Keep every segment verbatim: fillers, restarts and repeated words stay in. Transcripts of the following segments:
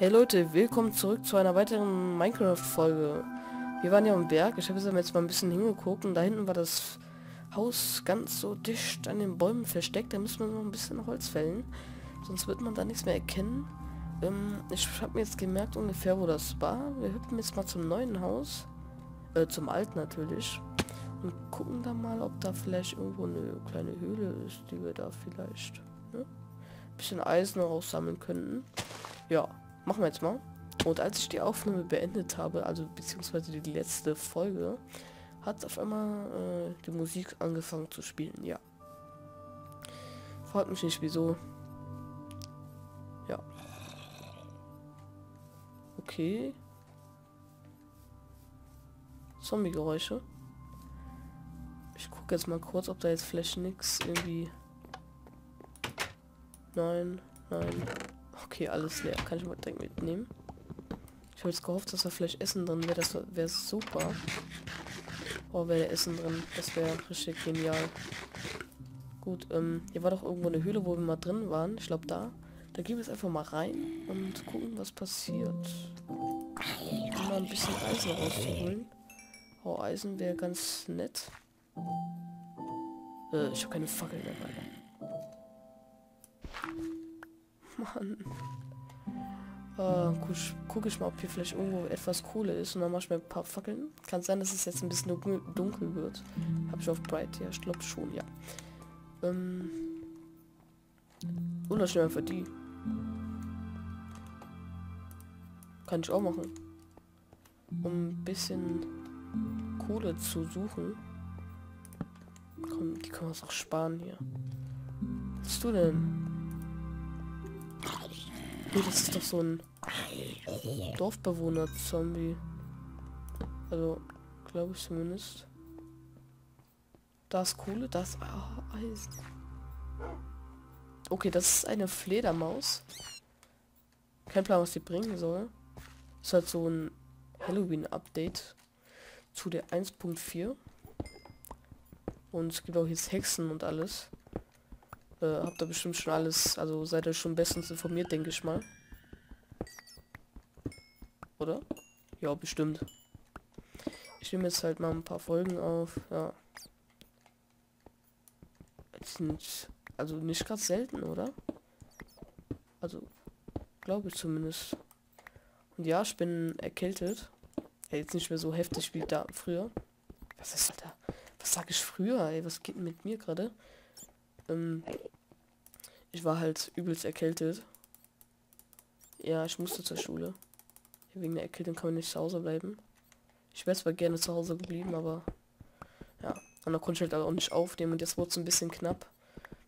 Hey Leute, willkommen zurück zu einer weiteren Minecraft-Folge. Wir waren ja am Berg, ich habe jetzt mal ein bisschen hingeguckt und da hinten war das Haus ganz so dicht an den Bäumen versteckt. Da müssen wir noch ein bisschen Holz fällen, sonst wird man da nichts mehr erkennen. Ähm, ich habe mir jetzt gemerkt ungefähr, wo das war. Wir hüpfen jetzt mal zum neuen Haus, äh, zum alten natürlich. Und gucken da mal, ob da vielleicht irgendwo eine kleine Höhle ist, die wir da vielleicht, ne, ein bisschen Eisen raussammeln könnten. Ja. Machen wir jetzt mal. Und als ich die Aufnahme beendet habe, also beziehungsweise die letzte Folge, hat auf einmal äh, die Musik angefangen zu spielen, ja. Fragt mich nicht wieso. Ja. Okay. Zombie-Geräusche. Ich gucke jetzt mal kurz, ob da jetzt vielleicht nichts irgendwie... Nein, nein. Okay, alles leer. Kann ich mal direkt mitnehmen. Ich habe jetzt gehofft, dass da vielleicht Essen drin wäre. Das wäre super. Oh, wäre Essen drin. Das wäre richtig genial. Gut, ähm, hier war doch irgendwo eine Höhle, wo wir mal drin waren. Ich glaube, da. Da gehen wir jetzt einfach mal rein und gucken, was passiert. Um mal ein bisschen Eisen rauszuholen. Oh, Eisen wäre ganz nett. Äh, ich habe keine Fackel mehr dabei. Mann. Äh, guck, guck ich mal, ob hier vielleicht irgendwo etwas Kohle ist und dann mach ich mir ein paar Fackeln. Kann sein, dass es jetzt ein bisschen dunkel, dunkel wird. Habe ich auf Bright? Ja, ich glaube schon, ja. Ähm. Oder schnell für die. Kann ich auch machen. Um ein bisschen Kohle zu suchen. Komm, die können wir uns auch sparen hier. Was bist du denn? Nee, das ist doch so ein Dorfbewohner-Zombie. Also, glaube ich zumindest. Da ist Kohle, da ist ah, Eisen. Okay, das ist eine Fledermaus. Kein Plan, was die bringen soll. Ist halt so ein Halloween-Update zu der eins Punkt vier. Und es gibt auch jetzt Hexen und alles. Äh, habt ihr bestimmt schon alles, also seid ihr schon bestens informiert, denke ich mal. Oder? Ja, bestimmt. Ich nehme jetzt halt mal ein paar Folgen auf, ja. Das sind also nicht gerade selten, oder? Also, glaube ich zumindest. Und ja, ich bin erkältet. Ja, jetzt nicht mehr so heftig wie da früher. Was ist da? Was sag ich früher, ey? Was geht denn mit mir gerade? Ähm... Ich war halt übelst erkältet. Ja, ich musste zur Schule. Wegen der Erkältung kann man nicht zu Hause bleiben. Ich wäre zwar gerne zu Hause geblieben, aber... Ja, und da konnte ich halt auch nicht aufnehmen. Und jetzt wurde es ein bisschen knapp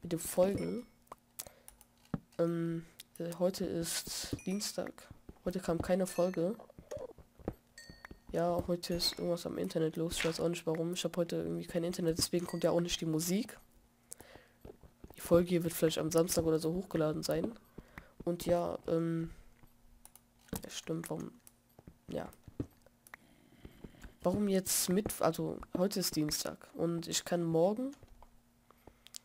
mit den Folgen. Ähm, heute ist Dienstag. Heute kam keine Folge. Ja, heute ist irgendwas am Internet los. Ich weiß auch nicht warum. Ich habe heute irgendwie kein Internet, deswegen kommt ja auch nicht die Musik. Folge hier wird vielleicht am Samstag oder so hochgeladen sein. Und ja, ähm... stimmt, warum... Ja. Warum jetzt mit... Also, heute ist Dienstag. Und ich kann morgen...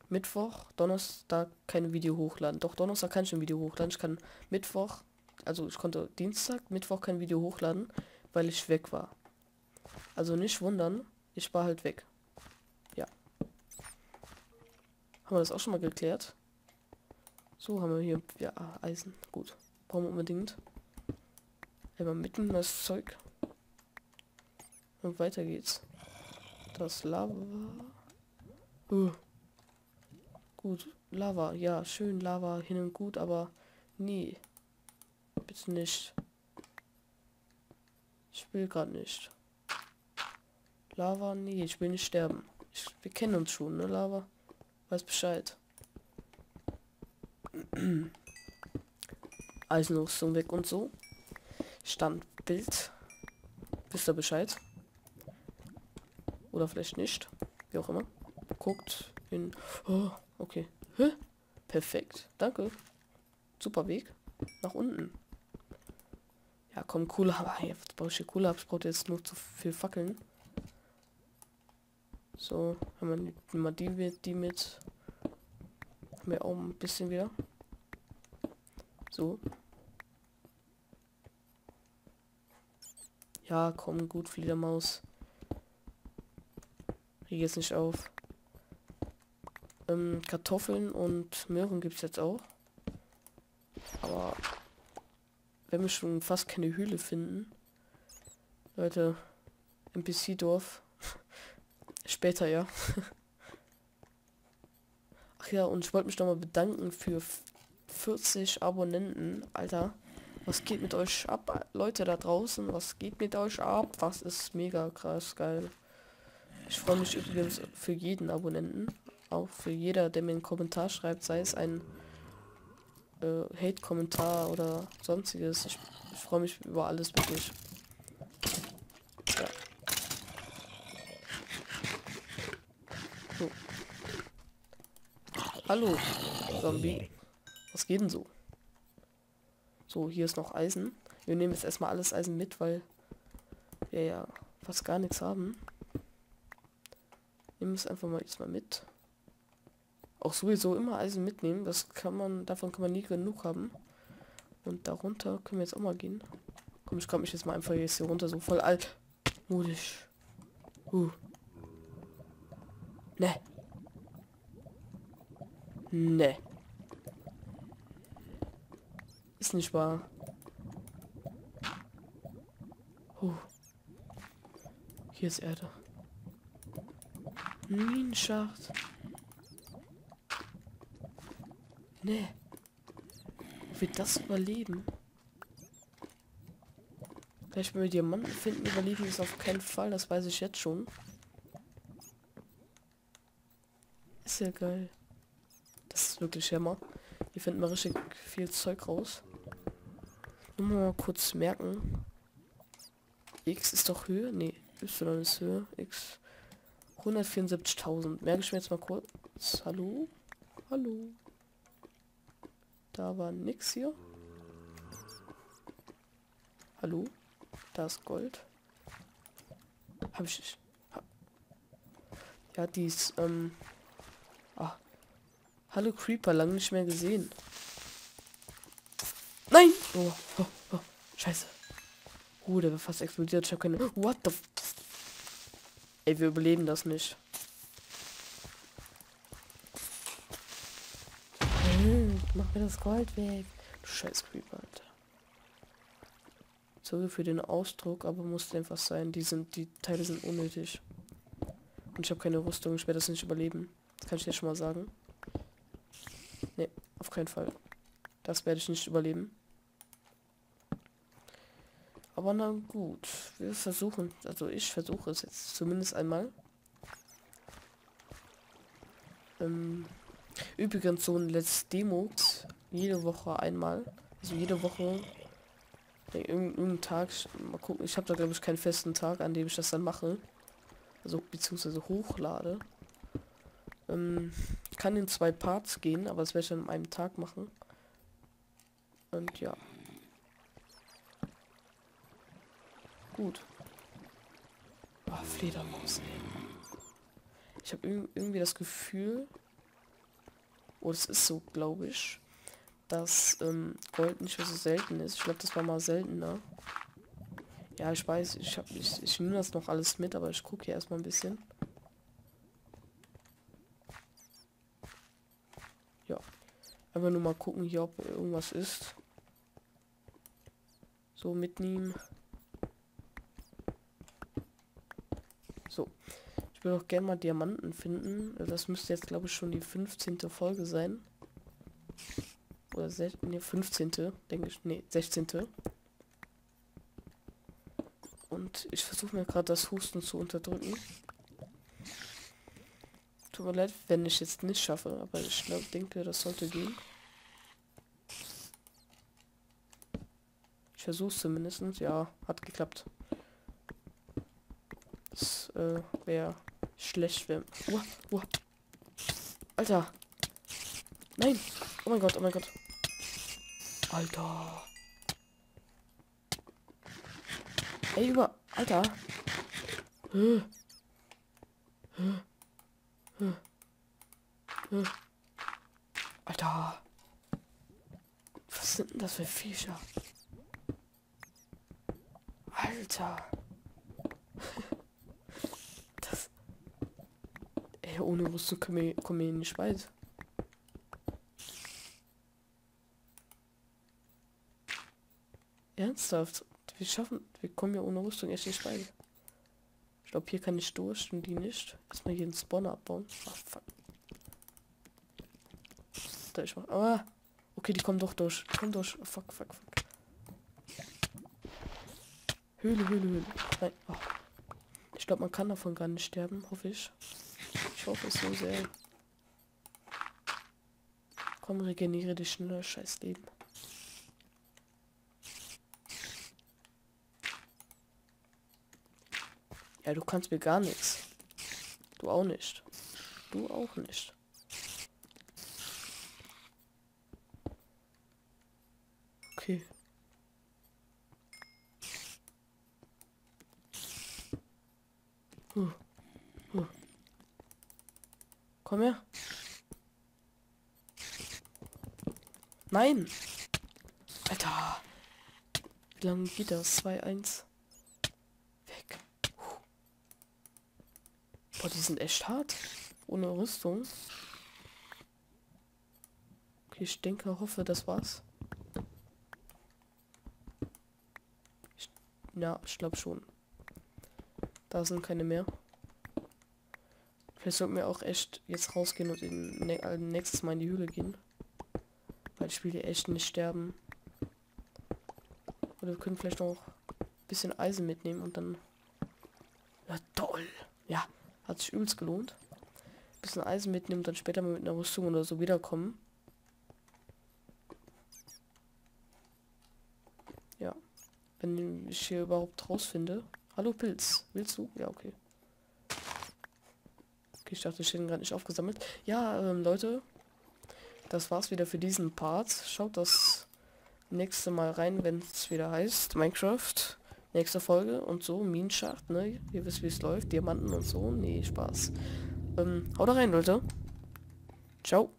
Mittwoch, Donnerstag kein Video hochladen. Doch, Donnerstag kann ich ein Video hochladen. Ich kann Mittwoch... Also, ich konnte Dienstag, Mittwoch kein Video hochladen, weil ich weg war. Also, nicht wundern. Ich war halt weg. Haben wir das auch schon mal geklärt? So, haben wir hier... Ja, Eisen. Gut. Brauchen wir unbedingt. Einmal mitten das Zeug. Und weiter geht's. Das Lava... Uh. Gut. Lava. Ja, schön Lava. Hin und gut, aber... Nee. Bitte nicht. Ich will gerade nicht. Lava, nee. Ich will nicht sterben. Ich, wir kennen uns schon, ne, Lava? Weiß Bescheid. Eisenrüstung weg und so. Standbild. Wisst ihr Bescheid? Oder vielleicht nicht. Wie auch immer. Guckt in... Oh, okay. Hä? Perfekt. Danke. Super Weg. Nach unten. Ja, komm, Kohle. Jetzt brauche ich hier Kohle. Ich brauche jetzt nur zu viel Fackeln. So, haben wir mal die mit, die mit. Haben wir auch ein bisschen wieder. So. Ja, komm, gut, Fledermaus. Hier geht's nicht auf. Ähm, Kartoffeln und Möhren gibt's jetzt auch. Aber wenn wir schon fast keine Höhle finden. Leute, N P C-Dorf. Später, ja. Ach ja, und ich wollte mich nochmal bedanken für vierzig Abonnenten. Alter, was geht mit euch ab, Leute da draußen? Was geht mit euch ab? Was ist mega krass geil. Ich freue mich übrigens für jeden Abonnenten. Auch für jeder, der mir einen Kommentar schreibt, sei es ein äh, Hate-Kommentar oder sonstiges. Ich, ich freue mich über alles wirklich. Ja. So. Hallo, Zombie. Was geht denn so? So, hier ist noch Eisen. Wir nehmen jetzt erstmal alles Eisen mit, weil wir ja fast gar nichts haben. Nehmen wir es einfach mal erstmal mit. Auch sowieso immer Eisen mitnehmen, das kann man, davon kann man nie genug haben. Und darunter können wir jetzt auch mal gehen. Komm, ich kann mich jetzt mal einfach jetzt hier runter, so voll altmodisch. Uh. Ne. Ne. Ist nicht wahr. Uh. Hier ist Erde. Minenschacht. Nee. Ob wir das überleben? Vielleicht, wenn wir Diamanten finden, überleben ist auf keinen Fall. Das weiß ich jetzt schon. Ist ja geil. Das ist wirklich Hammer. Hier finden wir richtig viel Zeug raus. Nur mal kurz merken. X ist doch Höhe? Nee, Y ist Höhe. X. hundertvierundsiebzigtausend. Merke ich mir jetzt mal kurz. Hallo? Hallo? Da war nix hier. Hallo? Da ist Gold. Hab ich nicht. Ha ja, dies, ähm... Ah. Hallo Creeper, lange nicht mehr gesehen. Nein! Oh, oh, oh. Scheiße. Oh, der war fast explodiert. Ich hab keine... What the... Ey, wir überleben das nicht. Mach mir das Gold weg. Du scheiß Creeper, Alter. Sorry für den Ausdruck, aber musste einfach sein. Die sind, die Teile sind unnötig. Und ich habe keine Rüstung, ich werde das nicht überleben. Das kann ich dir schon mal sagen. Nee, auf keinen Fall. Das werde ich nicht überleben. Aber na gut, wir versuchen. Also ich versuche es jetzt zumindest einmal. Ähm... Übrigens so ein Let's Demo jede Woche einmal. Also jede Woche irgendeinen Tag. Mal gucken, ich habe da glaube ich keinen festen Tag, an dem ich das dann mache. Also beziehungsweise hochlade. Ähm, kann in zwei Parts gehen, aber das werde ich dann an einem Tag machen. Und ja. Gut. Oh, Fledermaus. Ich habe irgendwie das Gefühl. Oh, es ist so, glaube ich, dass ähm, Gold nicht mehr so selten ist. Ich glaube, das war mal seltener. Ja, ich weiß, ich habe, ich, ich nehme das noch alles mit, aber ich gucke hier erstmal ein bisschen. Ja, einfach nur mal gucken hier, ob irgendwas ist. So, mitnehmen. So. Ich würde auch gerne mal Diamanten finden. Das müsste jetzt, glaube ich, schon die fünfzehnte Folge sein. Oder ne, fünfzehnte denke ich. Ne, sechzehnte Und ich versuche mir gerade das Husten zu unterdrücken. Tut mir leid, wenn ich jetzt nicht schaffe. Aber ich glaube, denke, das sollte gehen. Ich versuche es zumindest. Ja, hat geklappt. Das äh, wäre schlecht, wenn... Uh, uh. Alter! Nein! Oh mein Gott, oh mein Gott! Alter! Ey, über... Alter! Hm. Hm. Hm. Hm. Alter! Was sind denn das für Viecher? Alter! Ja, ohne Rüstung kommen wir nicht weit. Ernsthaft? Wir schaffen, wir kommen ja ohne Rüstung echt nicht weit. Ich glaube, hier kann ich durch und die nicht. Erstmal hier einen Spawner abbauen. Ah, fuck. Da ich mach. Ah! Okay, die kommen doch durch. Die kommen durch. Oh, fuck, fuck, fuck. Höhle, Höhle, Höhle. Nein. Oh. Ich glaube, man kann davon gar nicht sterben, hoffe ich. Ich hoffe es so sehr. Komm, regeneriere dich schneller, scheiß Leben. Ja, du kannst mir gar nichts. Du auch nicht. Du auch nicht. Okay. Uh, uh. Komm her. Nein. Alter. Wie lange geht das? zwei eins. Weg. Uh. Boah, die sind echt hart. Ohne Rüstung. Okay, ich denke, hoffe, das war's. Ich, ja, ich glaube schon. Da sind keine mehr. Vielleicht sollten wir auch echt jetzt rausgehen und in, ne, also nächstes Mal in die Höhle gehen. Weil ich will hier echt nicht sterben. Oder wir können vielleicht auch ein bisschen Eisen mitnehmen und dann... Na toll! Ja, hat sich übelst gelohnt. Ein bisschen Eisen mitnehmen und dann später mal mit einer Rüstung oder so wiederkommen. Ja. Wenn ich hier überhaupt rausfinde... Hallo Pilz, willst du? Ja, okay. Okay, ich dachte, ich hätte ihn gerade nicht aufgesammelt. Ja, ähm, Leute, das war's wieder für diesen Part. Schaut das nächste Mal rein, wenn es wieder heißt Minecraft. Nächste Folge und so, Minenschacht, ne? Ihr wisst, wie es läuft, Diamanten und so. Nee, Spaß. Ähm, haut rein, Leute. Ciao.